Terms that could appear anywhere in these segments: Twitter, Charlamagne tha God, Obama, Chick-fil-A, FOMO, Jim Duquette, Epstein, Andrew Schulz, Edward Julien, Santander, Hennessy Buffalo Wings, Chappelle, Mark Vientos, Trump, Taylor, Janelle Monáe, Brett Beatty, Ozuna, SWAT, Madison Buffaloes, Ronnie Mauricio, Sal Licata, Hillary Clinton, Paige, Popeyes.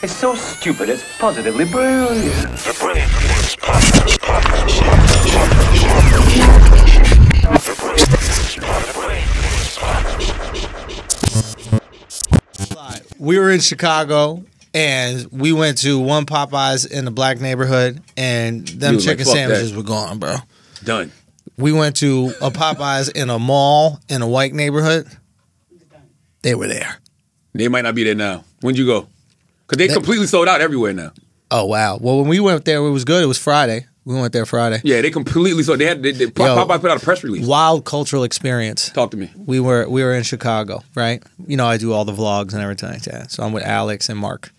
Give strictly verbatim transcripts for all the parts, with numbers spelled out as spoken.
It's so stupid, it's positively brilliant. The brilliant podcast. We were in Chicago and we went to one Popeyes in the black neighborhood, and them chicken like, sandwiches that. were gone, bro. Done. We went to a Popeyes in a mall in a white neighborhood. They were there. They might not be there now. When'd you go? Because they that, completely sold out everywhere now. Oh, wow. Well, when we went there, it was good. It was Friday. We went there Friday. Yeah, they completely sold. They had they, they, Yo, Popeye put out a press release. Wild cultural experience. Talk to me. We were we were in Chicago, right? You know, I do all the vlogs and everything like that. So I'm with Alex and Mark,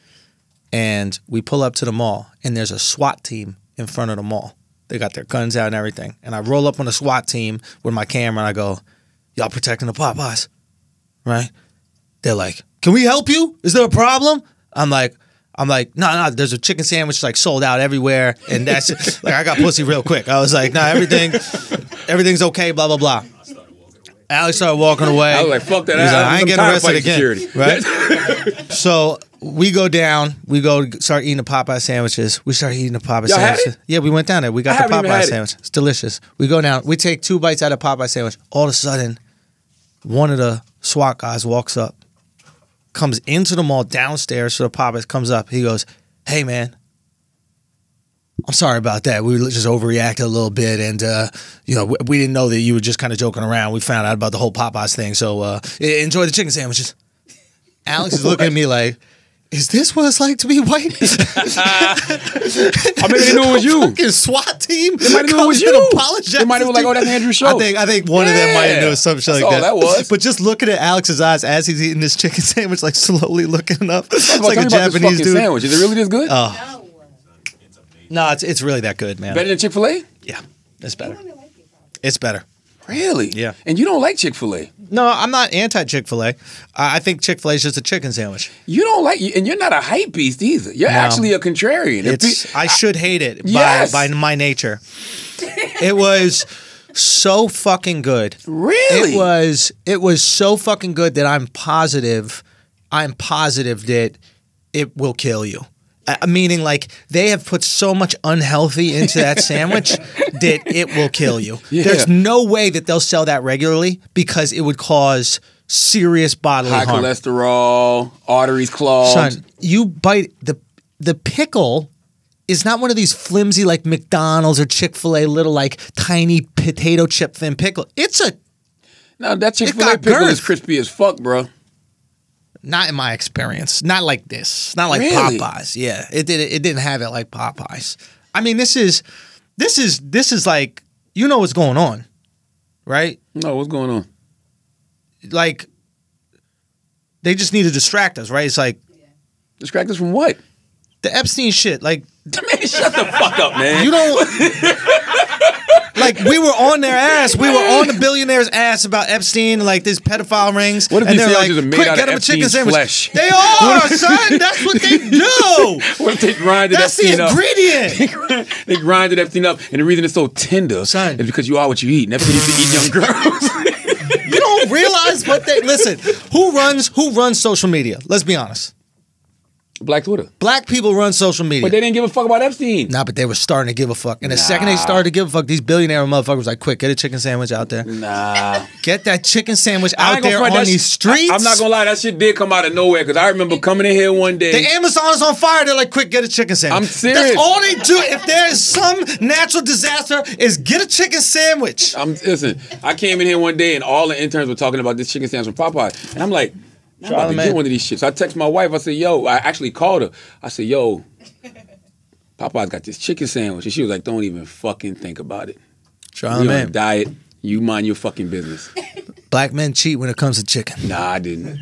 and we pull up to the mall, and there's a SWAT team in front of the mall. They got their guns out and everything. And I roll up on the SWAT team with my camera, and I go, "Y'all protecting the Popeyes, right?" They're like, "Can we help you? Is there a problem?" I'm like. I'm like, no, nah, no, nah, there's a chicken sandwich like sold out everywhere, and that's it. Like I got pussy real quick. I was like, no, nah, everything, everything's okay, blah blah blah. Started Alex started walking away. I was like, fuck that. He was like, I ain't getting arrested again, right? So we go down, we go start eating the Popeye sandwiches. We start eating the Popeye Y'all sandwiches. Yeah, we went down there. We got I the Popeye sandwich. It. It's delicious. We go down. We take two bites out of Popeye sandwich. All of a sudden, one of the SWAT guys walks up. Comes into the mall downstairs, so the Popeyes comes up. He goes, "Hey man, I'm sorry about that. We just overreacted a little bit, and uh, you know, we, we didn't know that you were just kind of joking around. We found out about the whole Popeyes thing. So uh, enjoy the chicken sandwiches." Alex is looking at me like, "Is this what it's like to be white?" I mean, they knew it was you. Fucking SWAT team. They might have knew it was you. They might have been like, "Oh, that's Andrew Schulz." I think I think one yeah. of them might have known some shit like all that. that was. But just looking at Alex's eyes as he's eating this chicken sandwich, like slowly looking up. It's well, like a Japanese dude. Sandwich. Is it really this good? Uh, no. No, it's it's really that good, man. Better than Chick-fil-A? Yeah, it's better. Like it, it's better. Really? Yeah. And you don't like Chick-fil-A? No, I'm not anti-Chick-fil-A. I think Chick-fil-A is just a chicken sandwich. You don't like, and you're not a hype beast either. You're no, actually a contrarian. It's, I should hate it by, yes. by my nature. It was so fucking good. Really? It was, it was so fucking good that I'm positive, I'm positive that it will kill you. Uh, meaning, like, they have put so much unhealthy into that sandwich that it will kill you. Yeah. There's no way that they'll sell that regularly because it would cause serious bodily High harm. High cholesterol, arteries clogged. Son, you bite the the pickle. Is not one of these flimsy like McDonald's or Chick-fil-A little like tiny potato chip thin pickle. It's a no. That Chick-fil-A pickle girth. is crispy as fuck, bro. Not in my experience. Not like this. Not like really? Popeyes. Yeah, it did. It didn't have it like Popeyes. I mean, this is, this is, this is like, you know what's going on, right? No, what's going on? Like, they just need to distract us, right? It's like, yeah. distract us from what? The Epstein shit. Like, man, shut the fuck up, man. You don't. Like, we were on their ass. We were on the billionaire's ass about Epstein, like, these pedophile rings. What if and these sandwiches like, are made Quick, out get of Epstein's a flesh? They are, son. That's what they do. What if they grinded That's Epstein up? That's the ingredient. They grinded Epstein up, and the reason it's so tender son. is because you are what you eat. Epstein used to eat young girls. You don't realize what they... Listen, who runs, who runs social media? Let's be honest. Black Twitter. Black people run social media. But they didn't give a fuck about Epstein. Nah, but they were starting to give a fuck. And the nah. second they started to give a fuck, these billionaire motherfuckers was like, quick, get a chicken sandwich out there. Nah. Get that chicken sandwich out there on these streets. I, I'm not going to lie, that shit did come out of nowhere because I remember coming in here one day. The Amazon is on fire. They're like, quick, get a chicken sandwich. I'm serious. That's all they do if there is some natural disaster is get a chicken sandwich. I'm Listen, I came in here one day and all the interns were talking about this chicken sandwich from Popeye. And I'm like... I'm about to get one of these shits. So I text my wife. I said, yo, I actually called her. I said, yo, Popeye's got this chicken sandwich. And she was like, don't even fucking think about it. Charlamagne. You diet. You mind your fucking business. Black men cheat when it comes to chicken. Nah, I didn't.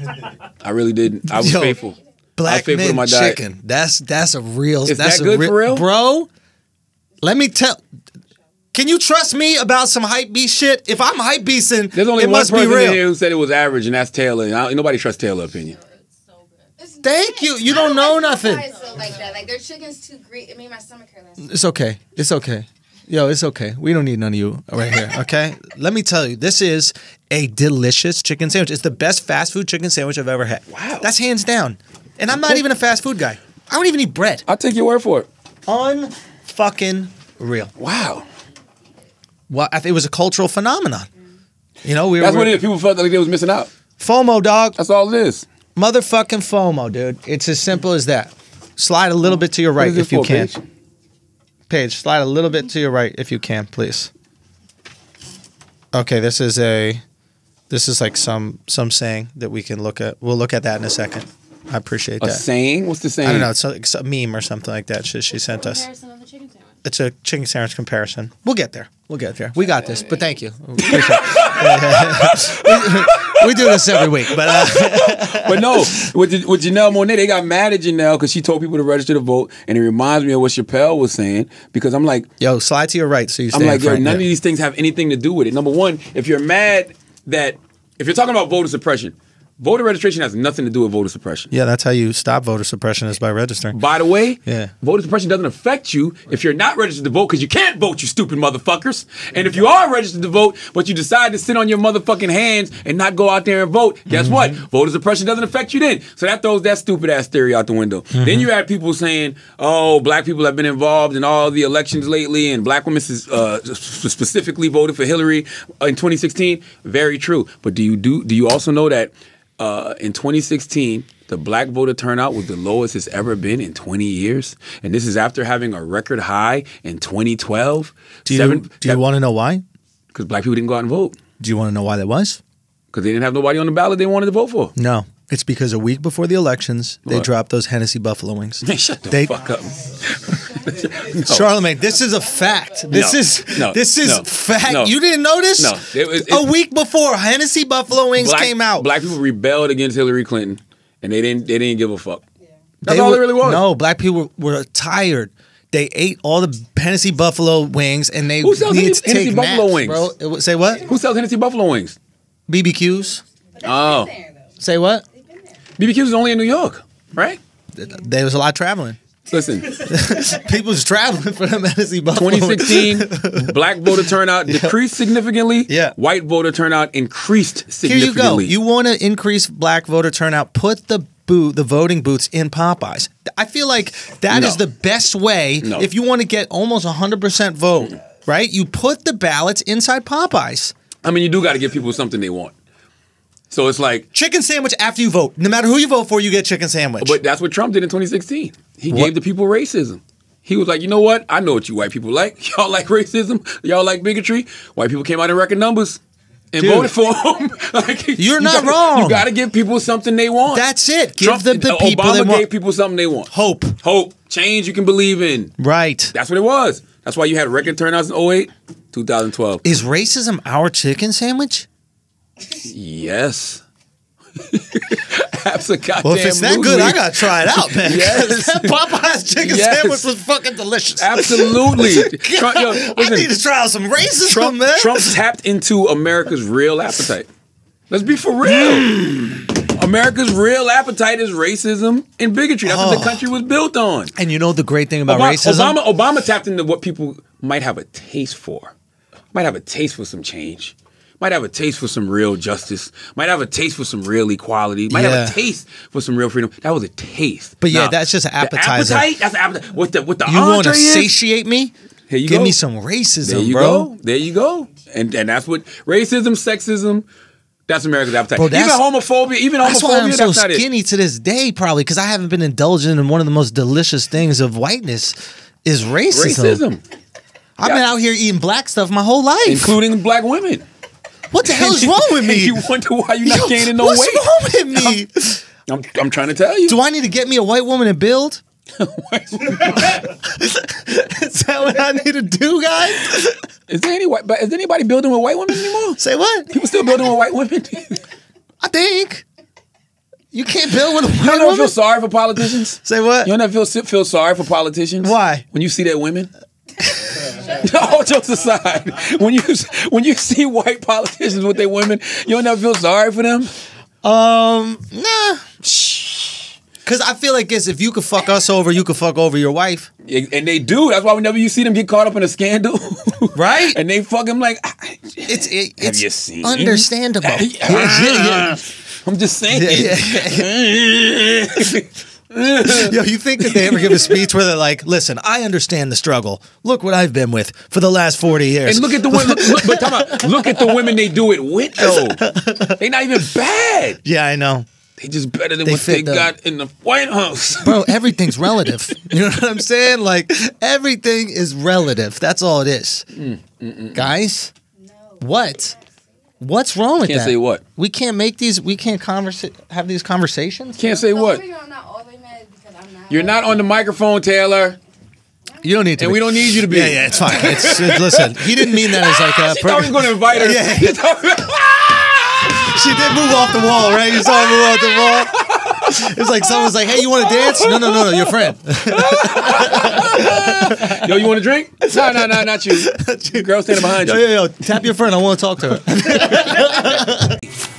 I really didn't. I was yo, faithful. Black faithful men to my diet. chicken. That's, that's a real... Is that's that good a for real? Bro, let me tell... Can you trust me about some hype beast shit? If I'm hype beasting, there's only it one must person be real. In here who said it was average, and that's Taylor. And I, nobody trusts Taylor's opinion. It's so good. It's Thank good. you. You I don't, don't know like nothing. So like that, like their chicken's too great. It made my stomach hurt last night. It's okay. It's okay. Yo, it's okay. We don't need none of you right here. Okay. Let me tell you, this is a delicious chicken sandwich. It's the best fast food chicken sandwich I've ever had. Wow. That's hands down. And I'm not even a fast food guy. I don't even need bread. I'll take your word for it. Un-fucking real. Wow. Well, I think it was a cultural phenomenon. You know, we That's were, what it is. People felt like they was missing out. FOMO, dog. That's all it is. Motherfucking FOMO, dude. It's as simple as that. Slide a little bit to your right if you can. Page? Page, slide a little bit to your right if you can, please. Okay, this is a, this is like some some saying that we can look at. We'll look at that in a second. I appreciate that. A saying? What's the saying? I don't know. It's like a meme or something like that. She, she sent us. Comparison of the chicken sandwich. It's a chicken sandwich comparison. We'll get there. We'll get there. We got this. But thank you. We do this every week. But uh. but no, with, with Janelle Monáe, they got mad at Janelle because she told people to register to vote, and it reminds me of what Chappelle was saying because I'm like, yo, slide to your right so you. Stay I'm like, yo, none there. of these things have anything to do with it. Number one, if you're mad that if you're talking about voter suppression. Voter registration has nothing to do with voter suppression. Yeah, that's how you stop voter suppression is by registering. By the way, yeah. voter suppression doesn't affect you if you're not registered to vote because you can't vote, you stupid motherfuckers. And if you are registered to vote, but you decide to sit on your motherfucking hands and not go out there and vote, guess mm-hmm. what? Voter suppression doesn't affect you then. So that throws that stupid ass theory out the window. Mm-hmm. Then you have people saying, oh, black people have been involved in all the elections lately and black women uh, specifically voted for Hillary in twenty sixteen. Very true. But do you, do, do you also know that Uh, in twenty sixteen, the black voter turnout was the lowest it's ever been in twenty years. And this is after having a record high in twenty twelve. Do you, Seven, do you want to know why? Because black people didn't go out and vote. Do you want to know why that was? Because they didn't have nobody on the ballot they wanted to vote for. No. It's because a week before the elections, what? they dropped those Hennessy Buffalo Wings. Man, shut the they, fuck up. No. Charlamagne, this is a fact. This no. is no. this is no. fact. No. You didn't know this? No. It was, it, a week before Hennessy Buffalo Wings black, came out. Black people rebelled against Hillary Clinton, and they didn't they didn't give a fuck. Yeah. That's they all were, it really was. No, black people were, were tired. They ate all the Hennessy Buffalo Wings, and they Who sells needed Hennessy, to Hennessy take Buffalo naps, Wings? Bro. It was, say what? Who sells Hennessy Buffalo Wings? B B Q's. Oh, there, say what? B B Q was only in New York, right? There was a lot of traveling. Listen. People was traveling for the Madison Buffaloes. twenty sixteen, black voter turnout yeah. decreased significantly. Yeah. White voter turnout increased significantly. Here you go. You want to increase black voter turnout, put the boo the voting booths in Popeyes. I feel like that no. is the best way no. if you want to get almost one hundred percent vote, right? You put the ballots inside Popeyes. I mean, you do got to give people something they want. So it's like chicken sandwich after you vote. No matter who you vote for, you get chicken sandwich. But that's what Trump did in twenty sixteen. He what? gave the people racism. He was like, you know what? I know what you white people like. Y'all like racism. Y'all like bigotry. White people came out in record numbers and Dude. voted for him. like, You're you not gotta, wrong. You got to give people something they want. That's it. Give Trump, them the Obama people they want. Obama gave people something they want. Hope. Hope. Change you can believe in. Right. That's what it was. That's why you had record turnouts in oh eight, two thousand twelve. Is racism our chicken sandwich? Yes. That's a goddamn Well, if it's that good, I gotta try it out, man. Yes. That Popeye's chicken yes. sandwich was fucking delicious. Absolutely. Trump, yo, listen, I need to try out some racism, Trump, man. Trump tapped into America's real appetite. Let's be for real. Mm. America's real appetite is racism and bigotry. That's oh. what the country was built on. And you know the great thing about Obama, racism? Obama, Obama tapped into what people might have a taste for. Might have a taste for some change. Might have a taste for some real justice. Might have a taste for some real equality. Might yeah. have a taste for some real freedom. That was a taste. But yeah, now, that's just an appetizer. The appetite? That's an appetizer. What the, what the you want to satiate me? Here you Give go. me some racism, there you bro. Go. There you go. And and that's what racism, sexism, that's America's appetite. Bro, that's, even homophobia, even homophobia, that's why I'm that's so skinny it. to this day probably because I haven't been indulging in one of the most delicious things of whiteness is racism. Racism. I've yeah. been out here eating black stuff my whole life. Including black women. What the hell is wrong with me? You wonder why you're not Yo, gaining no what's weight. What's wrong with me? I'm, I'm, I'm trying to tell you. Do I need to get me a white woman and build? Is that what I need to do, guys? Is there any white? Is anybody building with white women anymore? Say what? People still building with white women? I think you can't build with a white woman. You don't woman? feel sorry for politicians. Say what? You don't ever feel feel sorry for politicians. Why? When you see that women. All jokes aside, when you when you see white politicians with their women, you don't ever feel sorry for them? Um, nah. Because I feel like this, if you could fuck us over, you could fuck over your wife. And they do. That's why whenever you see them get caught up in a scandal. Right? And they fuck him like, it's, it, it's have you seen? understandable. I'm just saying. Yo, you think that they ever give a speech where they're like, listen, I understand the struggle. Look what I've been with for the last forty years. And look at the women. Look, look, but talk about, look at the women they do it with, though. They not even bad. Yeah, I know. They just better than they what they the, got in the White House. Bro, everything's relative. You know what I'm saying? Like, everything is relative. That's all it is. Mm, mm, mm, Guys? No. What? What's wrong with can't that? Can't say what? We can't make these, we can't conversa have these conversations? Can't say so what? I'm not always mad because I'm not You're not on the microphone, Taylor. You don't need to. And be. We don't need you to be. Yeah, yeah, it's fine. It's, it's, listen, he didn't mean that as like a... She thought we were going to invite her. Yeah. She did move off the wall, right? You saw her move off the wall. It's like someone's like, hey, you want to dance? No, no, no, no, your friend. Yo, you want a drink? No, no, no, not you. Girl standing behind yo, you. Yo, yo, yo, tap your friend. I want to talk to her.